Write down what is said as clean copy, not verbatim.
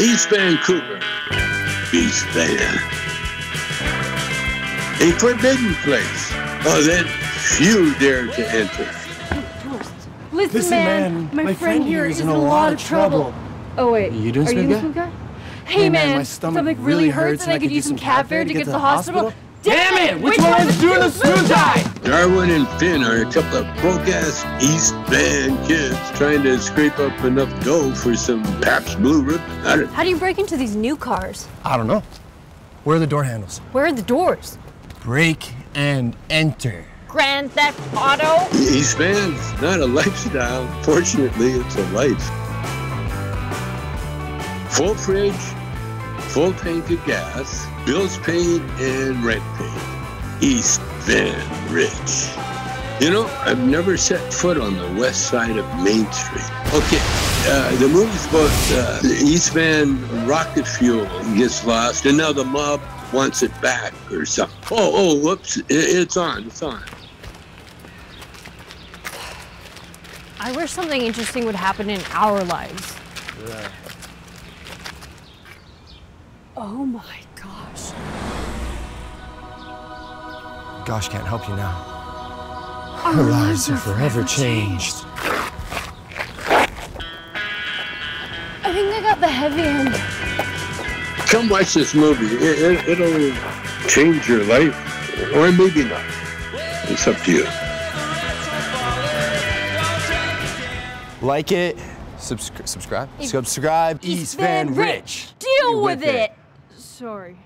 East Vancouver, East Van. A forbidden place, that few dare to enter. Listen, man, my friend here is in a lot of trouble. Oh, wait, are you the food guy? Hey, man, my stomach really hurts and I could use some cat fare to get to the hospital. Damn it! Which one's doing the suit tie? Darwin and Finn are a couple of broke-ass East Van kids trying to scrape up enough dough for some Pabst Blue Ribbon. How do you break into these new cars? I don't know. Where are the door handles? Where are the doors? Break and enter. Grand Theft Auto? East Van's not a lifestyle. Fortunately, it's a life. Full fridge, full tank of gas, bills paid and rent paid. East Van Rich. You know, I've never set foot on the west side of Main Street. Okay, the movie's about the East Van rocket fuel gets lost, and now the mob wants it back or something. Oh, whoops, it's on. I wish something interesting would happen in our lives. Yeah. Oh my gosh. Gosh can't help you now. Our lives are forever changed. I think I got the heavy end. Come watch this movie. It'll change your life. Or maybe not. It's up to you. Like it. Subscribe. East Van Rich. Deal with it. Sorry.